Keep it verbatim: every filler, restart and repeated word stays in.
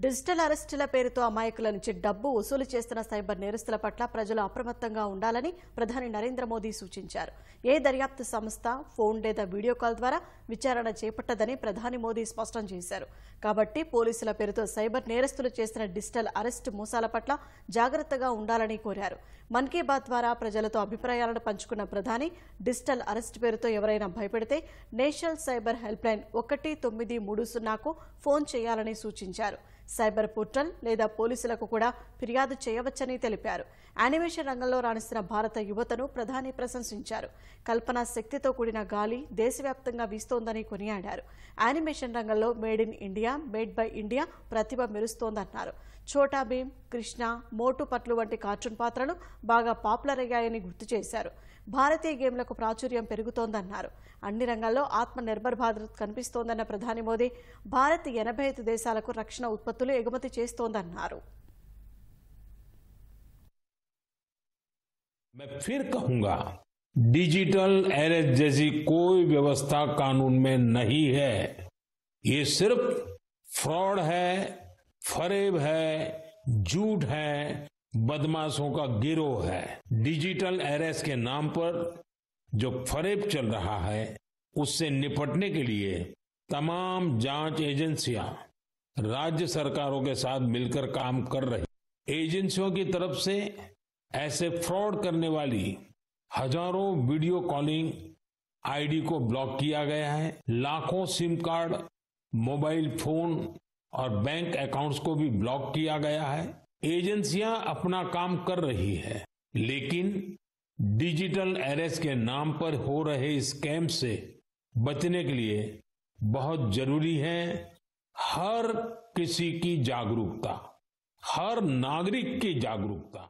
Digital అరెస్టుల పేరుతో అమాయకుల నుంచి డబ్బు వసూలు చేస్తున్న సైబర్ నేరస్తుల పట్ల ప్రజలు అప్రమత్తంగా ఉండాలని ప్రధాని నరేంద్ర మోదీ సూచించారు. ఏ దర్యాప్తు సంస్థ ఫోన్ లేదా వీడియో కాల్ ద్వారా విచారణ చేపట్టదని ప్రధాని మోదీ స్పష్టం చేశారు. కాబట్టి పోలీసుల పేరుతో సైబర్ నేరస్తులు చేస్తున్న డిజిటల్ అరెస్ట్ మోసాల పట్ల జాగృతగా ఉండాలని కోరారు. మన్ కీ బాత్ ద్వారా ప్రజలతో అభిప్రాయాలను పంచుకున్న ప్రధాని డిజిటల్ అరెస్ట్ పేరుతో ఎవరైనా భయపెడితే నేషనల్ సైబర్ హెల్ప్ లైన్ ఒకటి తొమ్మిది మూడు సున్నాకు ఫోన్ చేయాలని సూచించారు. సైబర్ పోర్టల్ లేదా పోలీసులకు కూడా ఫిర్యాదు చేయవచ్చని తెలిపారు. యానిమేషన్ రంగంలో రాణిస్తున్న భారత యువతను ప్రధాని ప్రశంసించారు. కల్పనా శక్తితో కూడిన గాలి దేశవ్యాప్తంగా వీస్తోందని కొనియాడారు. యానిమేషన్ రంగంలో made in India, made by India ప్రతిభ మెరుస్తోందన్నారు. ఛోటా భీమ్, కృష్ణ, మోటు పట్లు వంటి కార్టూన్ పాత్రలు బాగా పాపులర్ అయ్యాయని గుర్తు చేశారు. భారతీయ గేమ్లకు ప్రాచుర్యం పెరుగుతోందన్నారు. అన్ని రంగాల్లో ఆత్మనిర్భర్ భారత్ కనిపిస్తోందన్న ప్రధాని మోదీ భారత్ ఎనభై ఐదు దేశాలకు రక్షణ ఉత్పత్తులు ఎగుమతి చేస్తోందన్నారు. मैं फिर कहूंगा, डिजिटल अरेस्ट जैसी कोई व्यवस्था कानून में नहीं है. ये सिर्फ फ्रॉड है, फरेब है, झूठ है, बदमाशों का गिरोह है. डिजिटल अरेस्ट के नाम पर जो फरेब चल रहा है उससे निपटने के लिए तमाम जांच एजेंसियां राज्य सरकारों के साथ मिलकर काम कर रही. एजेंसियों की तरफ से ऐसे फ्रॉड करने वाली हजारों वीडियो कॉलिंग आईडी को ब्लॉक किया गया है. लाखों सिम कार्ड, मोबाइल फोन और बैंक अकाउंट्स को भी ब्लॉक किया गया है. एजेंसियां अपना काम कर रही है, लेकिन डिजिटल अरेस्ट के नाम पर हो रहे इस स्कैम से बचने के लिए बहुत जरूरी है हर किसी की जागरूकता, हर नागरिक की जागरूकता.